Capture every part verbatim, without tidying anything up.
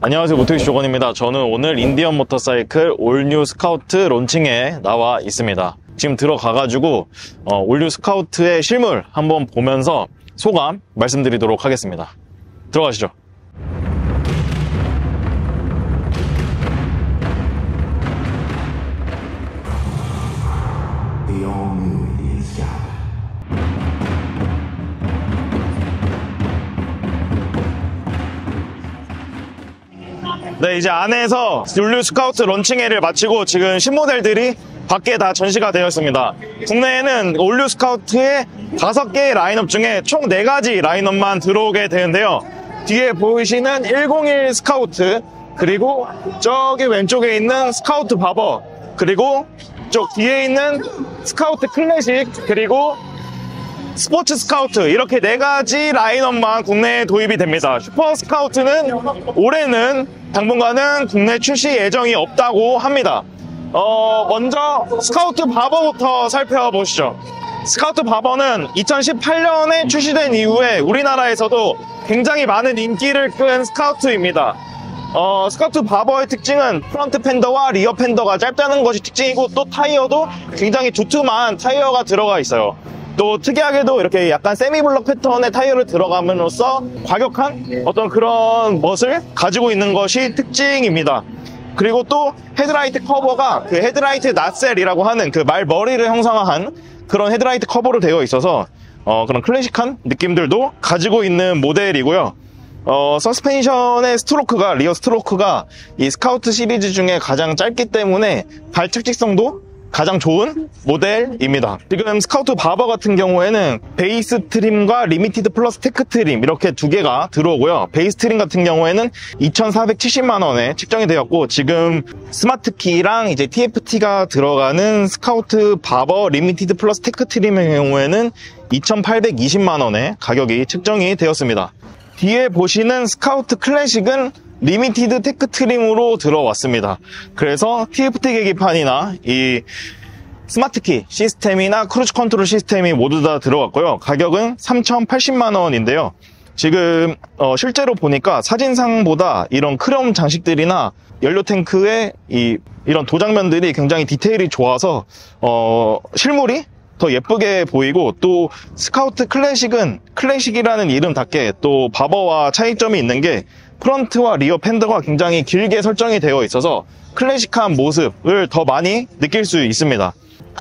안녕하세요, 모토이슈 조건입니다. 저는 오늘 인디언 모터사이클 올뉴 스카우트 론칭에 나와 있습니다. 지금 들어가가지고 어, 올뉴 스카우트의 실물 한번 보면서 소감 말씀드리도록 하겠습니다. 들어가시죠. 네, 이제 안에서 올뉴 스카우트 런칭회를 마치고 지금 신모델들이 밖에 다 전시가 되어 있습니다. 국내에는 올뉴 스카우트의 다섯 개의 라인업 중에 총 네 가지 라인업만 들어오게 되는데요. 뒤에 보이시는 백일 스카우트, 그리고 저기 왼쪽에 있는 스카우트 바버, 그리고 저 뒤에 있는 스카우트 클래식, 그리고 스포츠 스카우트, 이렇게 네 가지 라인업만 국내에 도입이 됩니다. 슈퍼 스카우트는 올해는 당분간은 국내 출시 예정이 없다고 합니다. 어, 먼저 스카우트 바버부터 살펴보시죠. 스카우트 바버는 이천십팔 년에 출시된 이후에 우리나라에서도 굉장히 많은 인기를 끈 스카우트입니다. 어, 스카우트 바버의 특징은 프론트 팬더와 리어 팬더가 짧다는 것이 특징이고, 또 타이어도 굉장히 두툼한 타이어가 들어가 있어요. 또 특이하게도 이렇게 약간 세미블럭 패턴의 타이어를 들어감으로써 과격한 어떤 그런 멋을 가지고 있는 것이 특징입니다. 그리고 또 헤드라이트 커버가 그 헤드라이트 낫셀이라고 하는 그 말머리를 형상화한 그런 헤드라이트 커버로 되어 있어서 어 그런 클래식한 느낌들도 가지고 있는 모델이고요. 어 서스펜션의 스트로크가, 리어 스트로크가 이 스카우트 시리즈 중에 가장 짧기 때문에 발 착지성도 가장 좋은 모델입니다. 지금 스카우트 바버 같은 경우에는 베이스 트림과 리미티드 플러스 테크 트림, 이렇게 두 개가 들어오고요. 베이스 트림 같은 경우에는 이천사백칠십만 원에 책정이 되었고, 지금 스마트 키랑 이제 티에프티가 들어가는 스카우트 바버 리미티드 플러스 테크 트림의 경우에는 이천팔백이십만 원에 가격이 책정이 되었습니다. 뒤에 보시는 스카우트 클래식은 리미티드 테크 트림으로 들어왔습니다. 그래서 티에프티 계기판이나 이 스마트키 시스템이나 크루즈 컨트롤 시스템이 모두 다 들어왔고요. 가격은 삼천팔십만 원인데요. 지금 어 실제로 보니까 사진상보다 이런 크롬 장식들이나 연료 탱크의 이 이런 도장면들이 굉장히 디테일이 좋아서 어 실물이 더 예쁘게 보이고, 또 스카우트 클래식은 클래식이라는 이름답게 또 바버와 차이점이 있는 게 프론트와 리어 팬더가 굉장히 길게 설정이 되어 있어서 클래식한 모습을 더 많이 느낄 수 있습니다.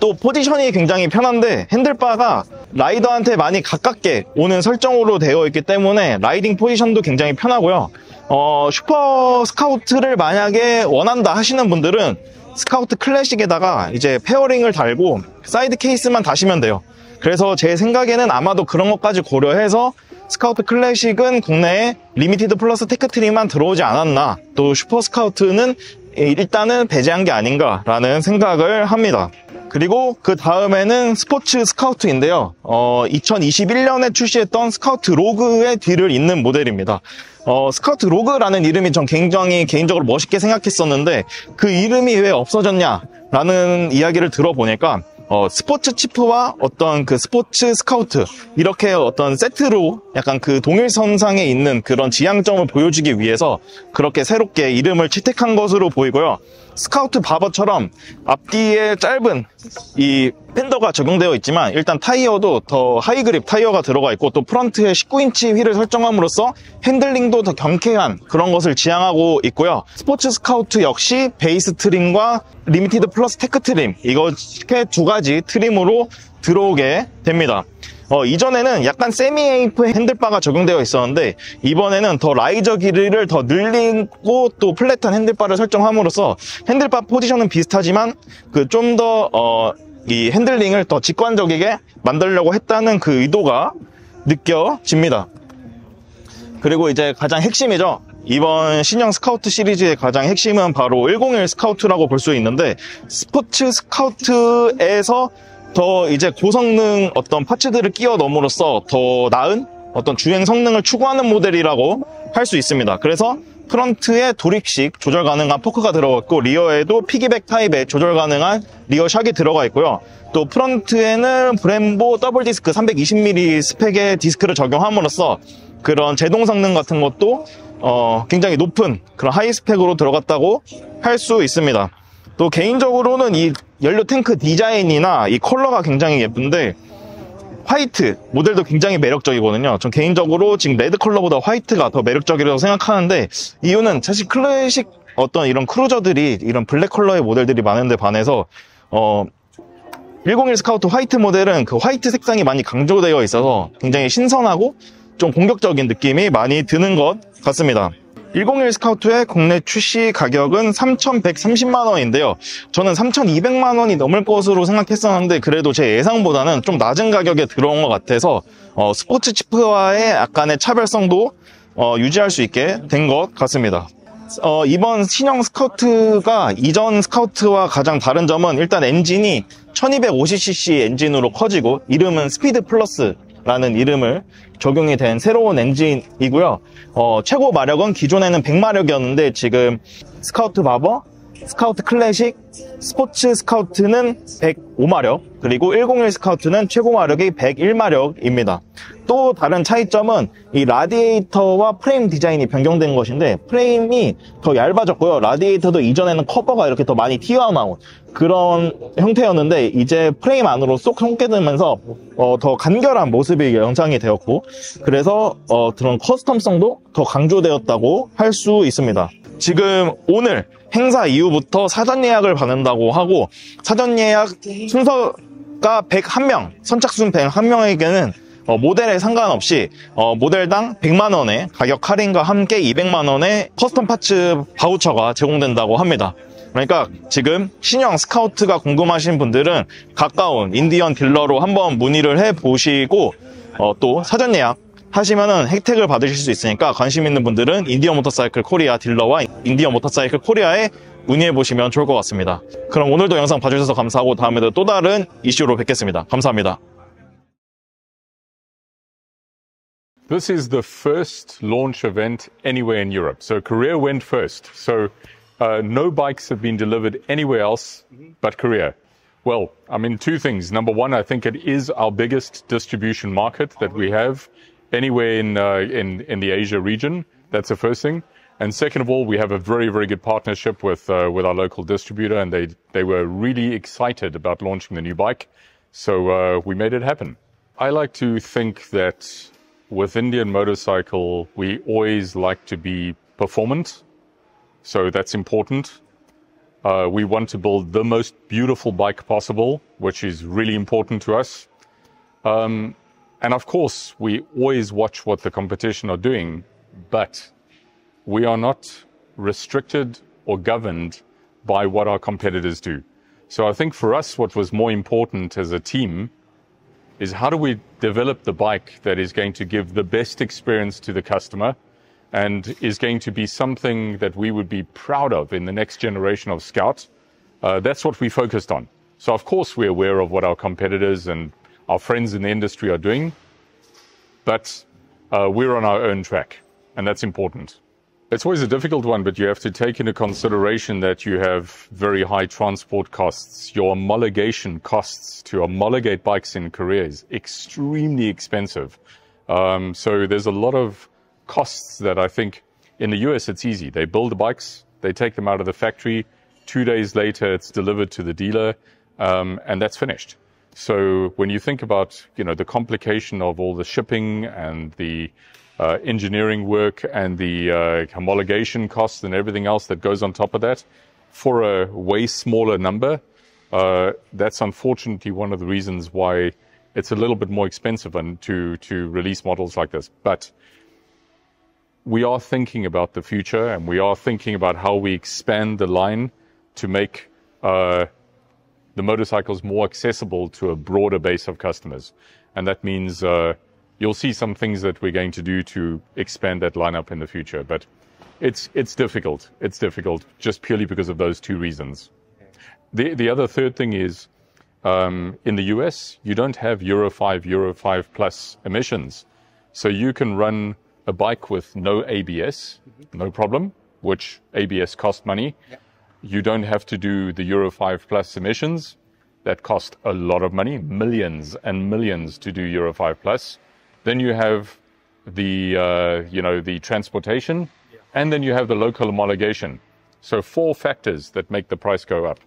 또 포지션이 굉장히 편한데 핸들바가 라이더한테 많이 가깝게 오는 설정으로 되어 있기 때문에 라이딩 포지션도 굉장히 편하고요. 어, 슈퍼 스카우트를 만약에 원한다 하시는 분들은 스카우트 클래식에다가 이제 페어링을 달고 사이드 케이스만 다시면 돼요. 그래서 제 생각에는 아마도 그런 것까지 고려해서 스카우트 클래식은 국내에 리미티드 플러스 테크 트림만 들어오지 않았나, 또 슈퍼 스카우트는 일단은 배제한 게 아닌가라는 생각을 합니다. 그리고 그 다음에는 스포츠 스카우트인데요. 어, 이천이십일 년에 출시했던 스카우트 로그의 뒤를 잇는 모델입니다. 어, 스카우트 로그라는 이름이 전 굉장히 개인적으로 멋있게 생각했었는데 그 이름이 왜 없어졌냐라는 이야기를 들어보니까 어, 스포츠 치프와 어떤 그 스포츠 스카우트, 이렇게 어떤 세트로 약간 그 동일선상에 있는 그런 지향점을 보여주기 위해서 그렇게 새롭게 이름을 채택한 것으로 보이고요. 스카우트 바버처럼 앞뒤에 짧은 이 팬더가 적용되어 있지만 일단 타이어도 더 하이그립 타이어가 들어가 있고, 또 프런트에 십구 인치 휠을 설정함으로써 핸들링도 더 경쾌한 그런 것을 지향하고 있고요. 스포츠 스카우트 역시 베이스 트림과 리미티드 플러스 테크 트림, 이렇게 두 가지 트림으로 들어오게 됩니다. 어, 이전에는 약간 세미에이프 핸들바가 적용되어 있었는데 이번에는 더 라이저 길이를 더 늘리고 또 플랫한 핸들바를 설정함으로써 핸들바 포지션은 비슷하지만 그 좀 더 어, 이 핸들링을 더 직관적이게 만들려고 했다는 그 의도가 느껴집니다. 그리고 이제 가장 핵심이죠. 이번 신형 스카우트 시리즈의 가장 핵심은 바로 백일 스카우트라고 볼 수 있는데, 스포츠 스카우트에서 더 이제 고성능 어떤 파츠들을 끼워 넣음으로써 더 나은 어떤 주행 성능을 추구하는 모델이라고 할 수 있습니다. 그래서 프런트에 돌입식 조절 가능한 포크가 들어갔고, 리어에도 피기백 타입의 조절 가능한 리어 샥이 들어가 있고요. 또 프런트에는 브렘보 더블 디스크 삼백이십 밀리미터 스펙의 디스크를 적용함으로써 그런 제동 성능 같은 것도 어, 굉장히 높은 그런 하이 스펙으로 들어갔다고 할 수 있습니다. 또 개인적으로는 이 연료 탱크 디자인이나 이 컬러가 굉장히 예쁜데 화이트 모델도 굉장히 매력적이거든요. 전 개인적으로 지금 레드 컬러보다 화이트가 더 매력적이라고 생각하는데, 이유는 사실 클래식 어떤 이런 크루저들이 이런 블랙 컬러의 모델들이 많은데 반해서 어 백일 스카우트 화이트 모델은 그 화이트 색상이 많이 강조되어 있어서 굉장히 신선하고 좀 공격적인 느낌이 많이 드는 것 같습니다. 백일 스카우트의 국내 출시 가격은 삼천백삼십만 원인데요. 저는 삼천이백만 원이 넘을 것으로 생각했었는데 그래도 제 예상보다는 좀 낮은 가격에 들어온 것 같아서 어, 스포츠 치프와의 약간의 차별성도 어, 유지할 수 있게 된 것 같습니다. 어, 이번 신형 스카우트가 이전 스카우트와 가장 다른 점은 일단 엔진이 천이백오십 씨씨 엔진으로 커지고, 이름은 스피드 플러스 라는 이름을 적용이 된 새로운 엔진이고요. 어, 최고 마력은 기존에는 백 마력이었는데 지금 스카우트 바버, 스카우트 클래식, 스포츠 스카우트는 백오 마력, 그리고 백일 스카우트는 최고 마력이 백일 마력입니다. 또 다른 차이점은 이 라디에이터와 프레임 디자인이 변경된 것인데, 프레임이 더 얇아졌고요. 라디에이터도 이전에는 커버가 이렇게 더 많이 튀어나온 그런 형태였는데 이제 프레임 안으로 쏙 쏙게되면서 어, 더 간결한 모습이 연상이 되었고, 그래서 어, 그런 커스텀성도 더 강조되었다고 할 수 있습니다. 지금 오늘 행사 이후부터 사전 예약을 받는다고 하고, 사전 예약 순서가 백일 명, 선착순 백일 명에게는 어, 모델에 상관없이 어, 모델당 백만 원의 가격 할인과 함께 이백만 원의 커스텀 파츠 바우처가 제공된다고 합니다. 그러니까 지금 신형 스카우트가 궁금하신 분들은 가까운 인디언 딜러로 한번 문의를 해보시고 어, 또 사전 예약 하시면은 혜택을 받으실 수 있으니까 관심 있는 분들은 인디언 모터사이클 코리아 딜러와 인디언 모터사이클 코리아에 문의해보시면 좋을 것 같습니다. 그럼 오늘도 영상 봐주셔서 감사하고 다음에도 또 다른 이슈로 뵙겠습니다. 감사합니다. This is the first launch event anywhere in Europe. So Korea went first. So uh, no bikes have been delivered anywhere else but Korea. Well, I mean, two things. Number one, I think it is our biggest distribution market that we have anywhere in, uh, in, in the Asia region. That's the first thing. And second of all, we have a very, very good partnership with, uh, with our local distributor, and they, they were really excited about launching the new bike. So, uh, we made it happen. I like to think that with Indian Motorcycle, we always like to be performant. So that's important. Uh, we want to build the most beautiful bike possible, which is really important to us. Um, And of course, we always watch what the competition are doing, but we are not restricted or governed by what our competitors do. So I think for us, what was more important as a team is how do we develop the bike that is going to give the best experience to the customer and is going to be something that we would be proud of in the next generation of Scout. Uh, that's what we focused on. So of course, we're aware of what our competitors and our friends in the industry are doing, but uh, we're on our own track, and that's important. It's always a difficult one, but you have to take into consideration that you have very high transport costs. Your homologation costs to homologate bikes in Korea is extremely expensive. Um, so there's a lot of costs that I think in the U S it's easy. They build the bikes, they take them out of the factory, two days later it's delivered to the dealer, um, and that's finished. So when you think about, you know, the complication of all the shipping and the uh, engineering work and the uh, homologation costs and everything else that goes on top of that, for a way smaller number, uh, that's unfortunately one of the reasons why it's a little bit more expensive and to, to release models like this. But we are thinking about the future, and we are thinking about how we expand the line to make uh, the motorcycles more accessible to a broader base of customers. And that means uh, you'll see some things that we're going to do to expand that lineup in the future. But it's, it's difficult. It's difficult just purely because of those two reasons. The, the other third thing is um, in the U S, you don't have Euro five, Euro five plus emissions. So you can run a bike with no A B S, mm-hmm. no problem, which A B S costs money. Yeah. You don't have to do the Euro five plus emissions. That cost a lot of money, millions and millions to do Euro five plus. Then you have the, uh, you know, the transportation. Yeah. And then you have the local homologation. So four factors that make the price go up.